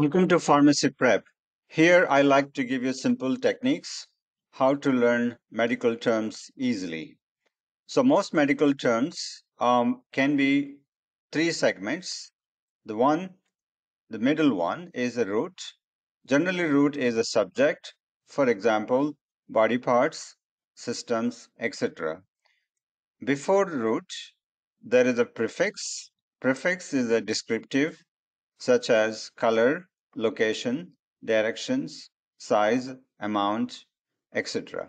Welcome to Pharmacy Prep. Here I like to give you simple techniques how to learn medical terms easily. So most medical terms can be three segments. The middle one is a root. Generally root is a subject, for example body parts, systems, etc. Before root there is a prefix. Prefix is a descriptive such as color, location, directions, size, amount, etc.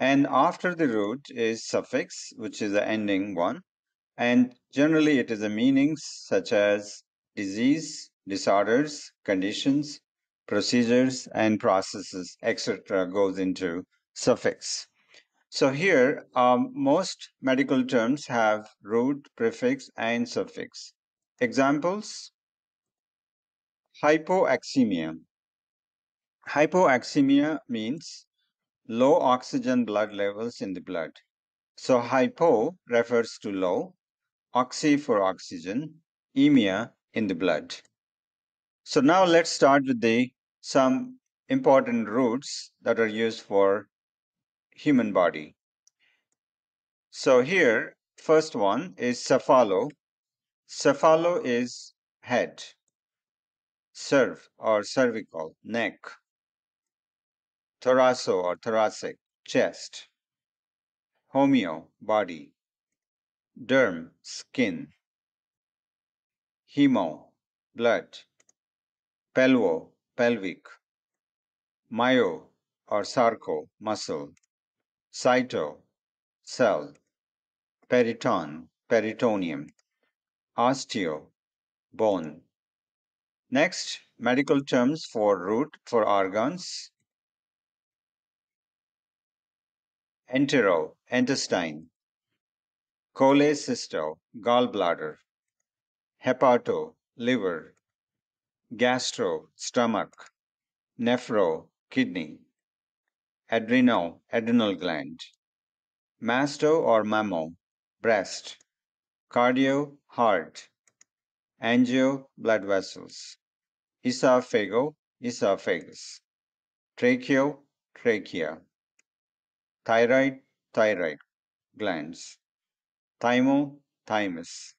And after the root is suffix, which is the ending one, and generally it is a meanings such as disease, disorders, conditions, procedures and processes, etc. goes into suffix. So here most medical terms have root, prefix and suffix. Examples: hypoxemia. Hypoxemia means low oxygen blood levels in the blood. So hypo refers to low, oxy for oxygen, emia in the blood. So now let's start with some important roots that are used for human body. So here first one is cephalo. Cephalo is head. Cerv or cervical, neck. Thoraco or thoracic, chest. Homeo, body. Derm, skin. Hemo, blood. Pelvo, pelvic. Myo or sarco, muscle. Cyto, cell. Periton, peritoneum. Osteo, bone. Next, medical terms for root for organs: entero, intestine; cholecysto, gallbladder; hepato, liver; gastro, stomach; nephro, kidney; adreno, adrenal gland; masto or mammo, breast; cardio, heart; angio, blood vessels; esophago, esophagus; tracheo, trachea; thyroid, thyroid glands; thymo, thymus.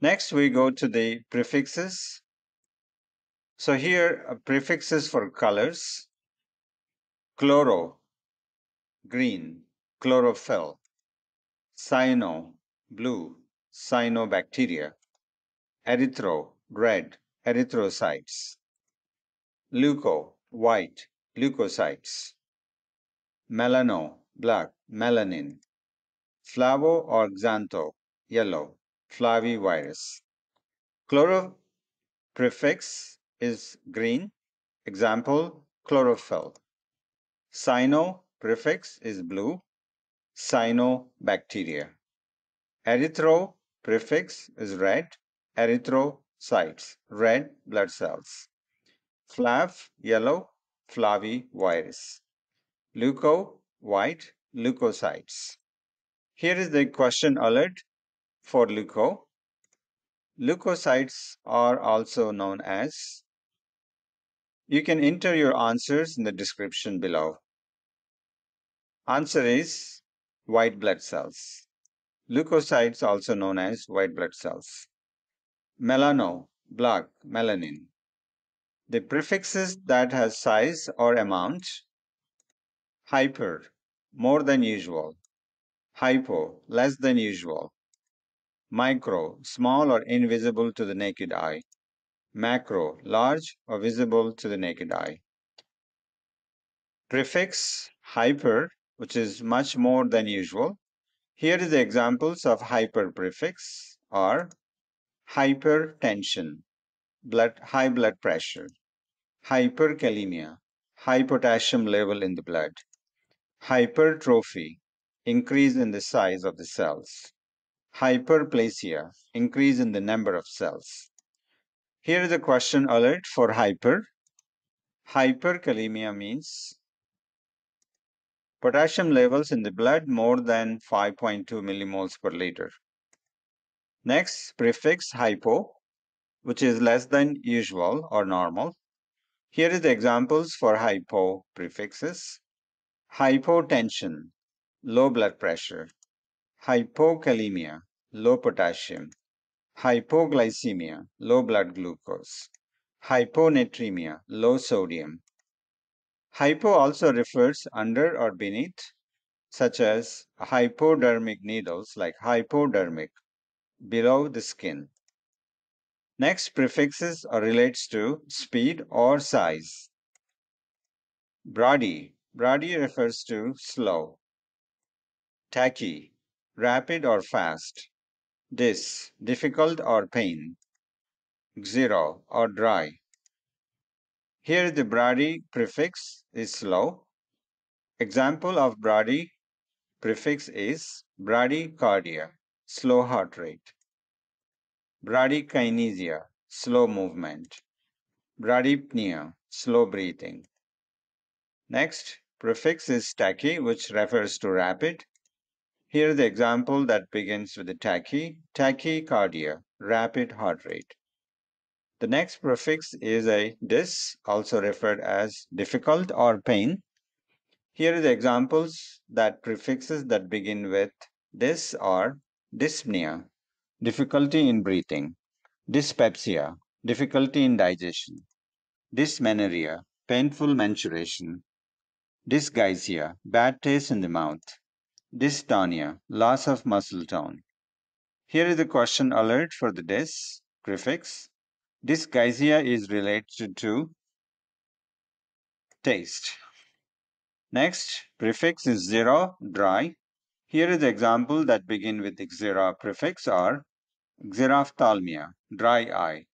Next we go to the prefixes. So here prefixes for colors: chloro, green, chlorophyll; cyano, blue, cyanobacteria; erythro, red, erythrocytes; leuco, white, leukocytes; melano, black, melanin; flavo or xantho, yellow, flavivirus. Chloro prefix is green, example chlorophyll. Cyano prefix is blue, cyanobacteria. Erythro prefix is red, erythrocytes, red blood cells; flav, yellow, flavivirus; leuco, white, leukocytes. Here is the question alert for leuco. Leukocytes are also known as. You can enter your answers in the description below. Answer is white blood cells. Leukocytes also known as white blood cells. Melano, black, melanin. The prefixes that has size or amount: hyper, more than usual; hypo, less than usual; micro, small or invisible to the naked eye; macro, large or visible to the naked eye. Prefix hyper, which is much more than usual. Here is the examples of hyper prefix are: hypertension, high blood pressure; hyperkalemia, high potassium level in the blood; hypertrophy, increase in the size of the cells; hyperplasia, increase in the number of cells. Here is a question alert for hyper. Hyperkalemia means potassium levels in the blood more than 5.2 millimoles per liter. Next prefix hypo, which is less than usual or normal. Here is the examples for hypo prefixes. Hypotension, low blood pressure. Hypokalemia, low potassium. Hypoglycemia, low blood glucose. Hyponatremia, low sodium. Hypo also refers under or beneath, such as hypodermic needles, like hypodermic, below the skin. Next, prefixes or relates to speed or size. Brady. Brady refers to slow. Tachy. Rapid or fast. Dis. Difficult or pain. Xero or dry. Here the brady prefix is slow. Example of brady prefix is bradycardia, slow heart rate. Bradykinesia, slow movement. Bradypnea, slow breathing. Next, prefix is tachy, which refers to rapid. Here the example that begins with the tachy, tachycardia, rapid heart rate. The next prefix is a dis, also referred as difficult or pain. Here are the examples that prefixes that begin with dis are dyspnea, difficulty in breathing, dyspepsia, difficulty in digestion, dysmenorrhea, painful menstruation, dysgeusia, bad taste in the mouth, dystonia, loss of muscle tone. Here is the question alert for the dis prefix. Dysgeusia is related to taste. Next, prefix is xero, dry. Here is the example that begin with xera prefix are xerophthalmia, dry eye,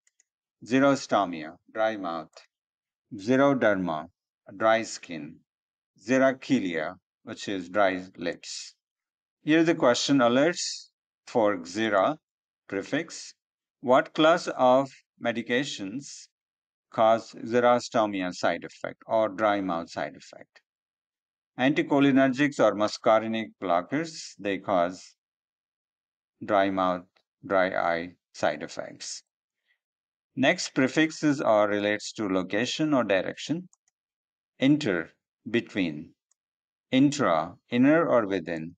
xerostomia, dry mouth, xeroderma, dry skin, xerachilia, which is dry lips. Here the question alerts for xera prefix. What class of medications cause xerostomia side effect or dry mouth side effect? Anticholinergics or muscarinic blockers, they cause dry mouth, dry eye side effects. Next, prefixes or relates to location or direction. Inter, between. Intra, inner or within.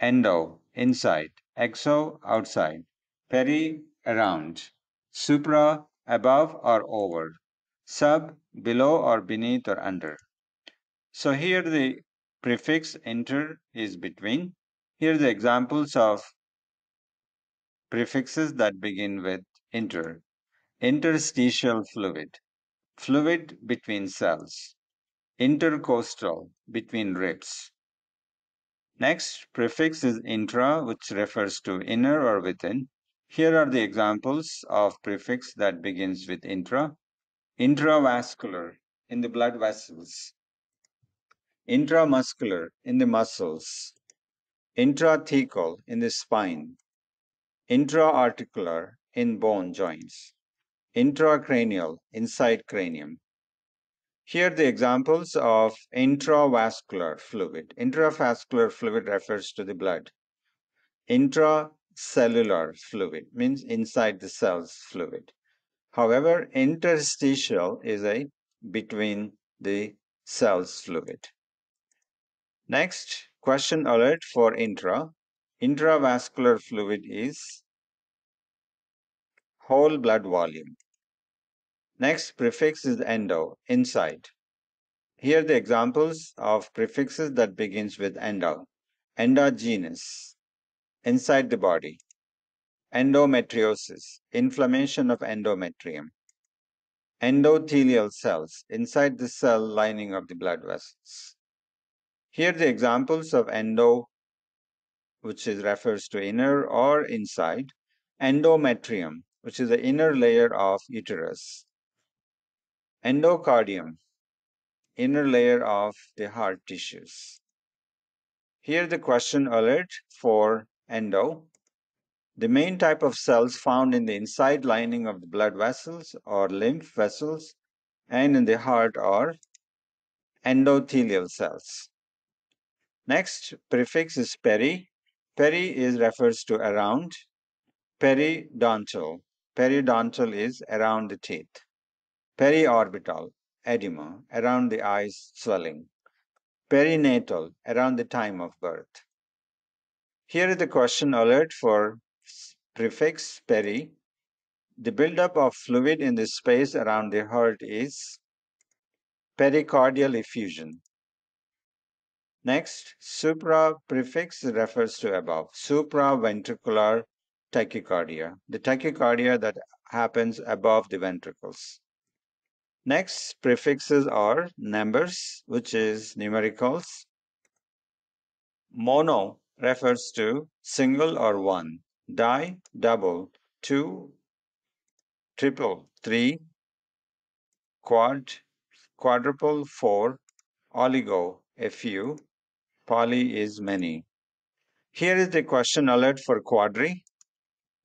Endo, inside. Exo, outside. Peri, around. Supra, above or over. Sub, below or beneath or under. So here the prefix inter is between. Here are the examples of prefixes that begin with inter. Interstitial fluid, fluid between cells. Intercostal, between ribs. Next, prefix is intra, which refers to inner or within. Here are the examples of prefix that begins with intra. Intravascular, in the blood vessels. Intramuscular, in the muscles. Intrathecal, in the spine. Intraarticular, in bone joints. Intracranial, inside cranium. Here are the examples of intravascular fluid. Intravascular fluid refers to the blood. Intra cellular fluid means inside the cells fluid. However, interstitial is a between the cells fluid. Next, question alert for intra. Intravascular fluid is whole blood volume. Next, prefix is endo, inside. Here are the examples of prefixes that begins with endo. Endogenous, inside the body. Endometriosis, inflammation of endometrium. Endothelial cells, inside the cell lining of the blood vessels. Here are the examples of endo, which is refers to inner or inside. Endometrium, which is the inner layer of uterus. Endocardium, inner layer of the heart tissues. Here the question alert for endo. The main type of cells found in the inside lining of the blood vessels or lymph vessels and in the heart are endothelial cells. Next, prefix is peri. Peri refers to around. Periodontal, Periodontal is around the teeth. Periorbital, edema, around the eyes, swelling. Perinatal, around the time of birth. Here is the question alert for prefix peri. The buildup of fluid in the space around the heart is pericardial effusion. Next, supra prefix refers to above. Supraventricular tachycardia, the tachycardia that happens above the ventricles. Next, prefixes are numbers, which is numericals. Mono refers to single or one. Di, double, two, triple, three. Quad, quadruple, four. Oligo, a few. Poly is many. Here is the question alert for quadri.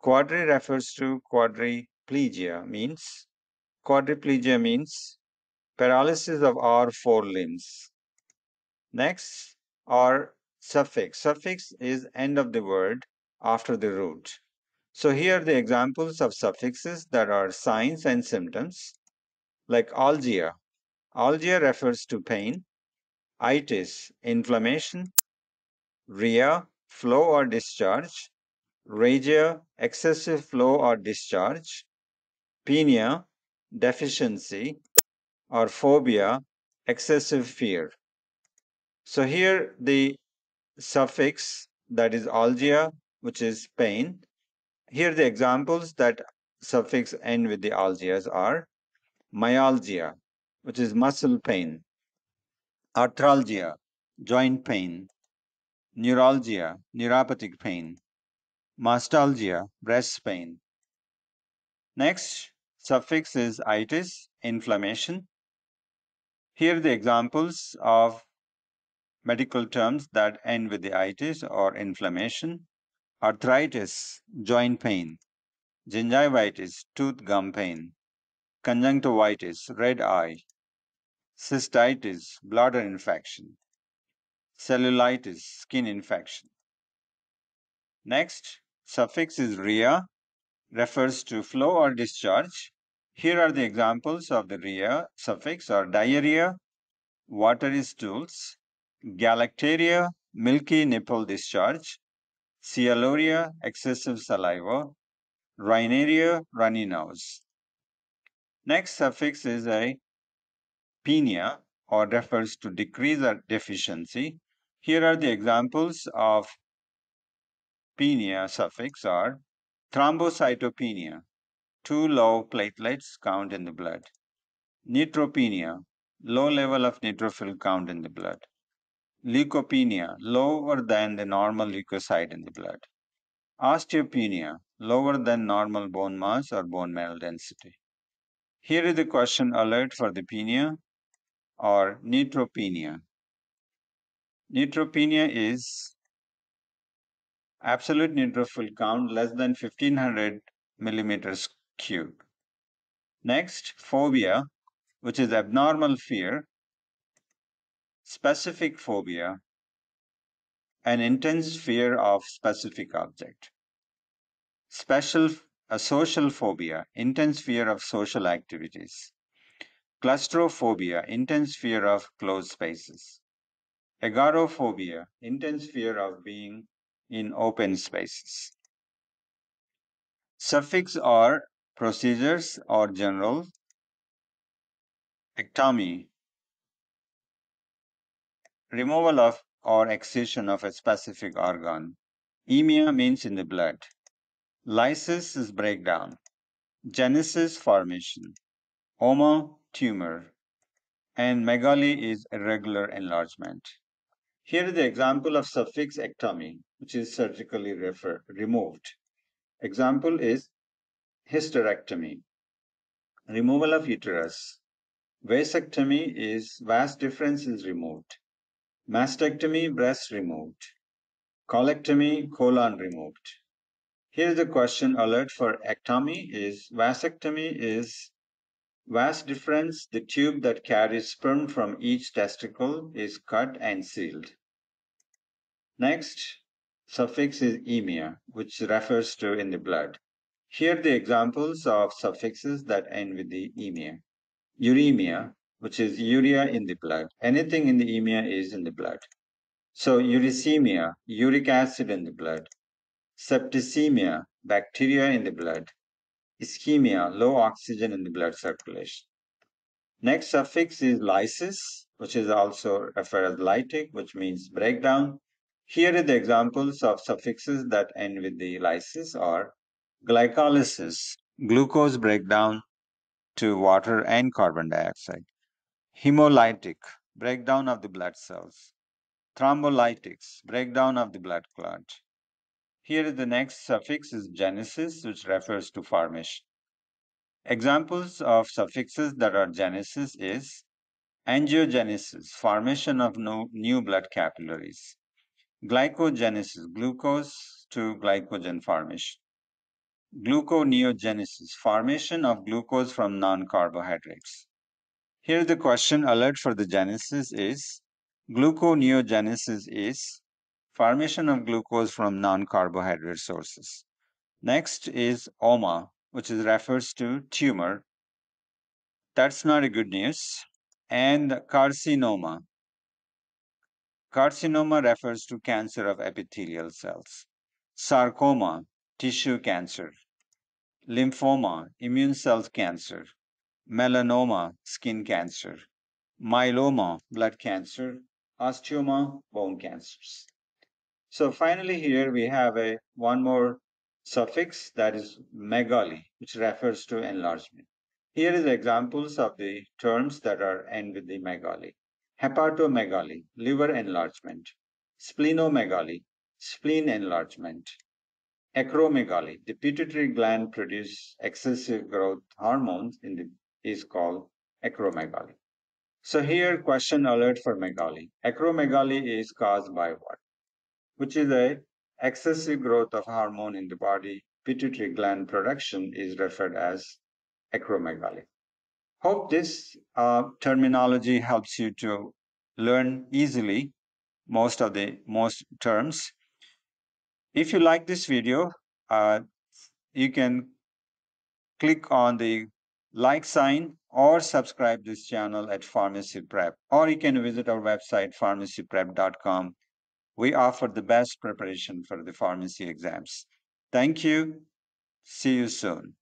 Quadri refers to quadriplegia, means paralysis of our four limbs. Next, our suffix. Suffix is end of the word after the root. So here are the examples of suffixes that are signs and symptoms, like algia. Algia refers to pain. Itis, inflammation. Rhea, flow or discharge. Regia, excessive flow or discharge. Penia, deficiency. Or phobia, excessive fear. So here the suffix, that is algia, which is pain. Here the examples that suffix end with the algias are myalgia, which is muscle pain. Arthralgia, joint pain. Neuralgia, neuropathic pain. Mastalgia, breast pain. Next, suffix is itis, inflammation. Here the examples of medical terms that end with the itis or inflammation. Arthritis, joint pain. Gingivitis, tooth gum pain. Conjunctivitis, red eye. Cystitis, bladder infection. Cellulitis, skin infection. Next, suffix is rhea, refers to flow or discharge. Here are the examples of the rhea suffix or diarrhea, watery stools. Galactaria, milky nipple discharge. Sialuria, excessive saliva. Rhinaria, runny nose. Next suffix is a penia, or refers to decrease or deficiency. Here are the examples of penia suffix are thrombocytopenia, too low platelets count in the blood. Neutropenia, low level of neutrophil count in the blood. Leukopenia, lower than the normal leukocyte in the blood. Osteopenia, lower than normal bone mass or bone mineral density. Here is the question alert for the penia or neutropenia. Neutropenia is absolute neutrophil count less than 1500 millimeters cubed. Next, phobia, which is abnormal fear. Specific phobia, an intense fear of specific object. Social phobia, intense fear of social activities. Claustrophobia, intense fear of closed spaces. Agoraphobia, intense fear of being in open spaces. Suffix are procedures or general. Ectomy, removal of or excision of a specific organ. Emia means in the blood. Lysis is breakdown. Genesis, formation. Oma, tumor. And megaly is irregular enlargement. Here is the example of suffix ectomy, which is surgically removed. Example is hysterectomy, removal of uterus. Vasectomy is vas deferens is removed. Mastectomy, breast removed. Colectomy, colon removed. Here is the question alert for ectomy is vasectomy is vas deferens, the tube that carries sperm from each testicle, is cut and sealed. Next, suffix is emia, which refers to in the blood. Here the examples of suffixes that end with the emia. Uremia, which is urea in the blood. Anything in the emia is in the blood. So uricemia, uric acid in the blood. Septicemia, bacteria in the blood. Ischemia, low oxygen in the blood circulation. Next suffix is lysis, which is also referred as lytic, which means breakdown. Here are the examples of suffixes that end with the lysis are glycolysis, glucose breakdown to water and carbon dioxide. Hemolytic, breakdown of the blood cells. Thrombolytics, breakdown of the blood clot. Here the next suffix is genesis, which refers to formation. Examples of suffixes that are genesis is angiogenesis, formation of new blood capillaries. Glycogenesis, glucose to glycogen formation. Gluconeogenesis, formation of glucose from non-carbohydrates. Here the question alert for the genesis is gluconeogenesis is formation of glucose from non-carbohydrate sources. Next is oma, which is refers to tumor. That's not a good news. And carcinoma. Carcinoma refers to cancer of epithelial cells. Sarcoma, tissue cancer. Lymphoma, immune cell cancer. Melanoma, skin cancer. Myeloma, blood cancer. Osteoma, bone cancers. So finally here we have one more suffix, that is megaly, which refers to enlargement. Here is examples of the terms that are end with the megaly. Hepatomegaly, liver enlargement. Splenomegaly, spleen enlargement. Acromegaly, the pituitary gland produces excessive growth hormones is called acromegaly. So here question alert for megaly. Acromegaly is caused by what? Which is excessive growth of hormone in the body. Pituitary gland production is referred as acromegaly. Hope this terminology helps you to learn easily most terms. If you like this video, you can click on the like sign or subscribe this channel at Pharmacy Prep, or you can visit our website pharmacyprep.com. We offer the best preparation for the pharmacy exams. Thank you. See you soon.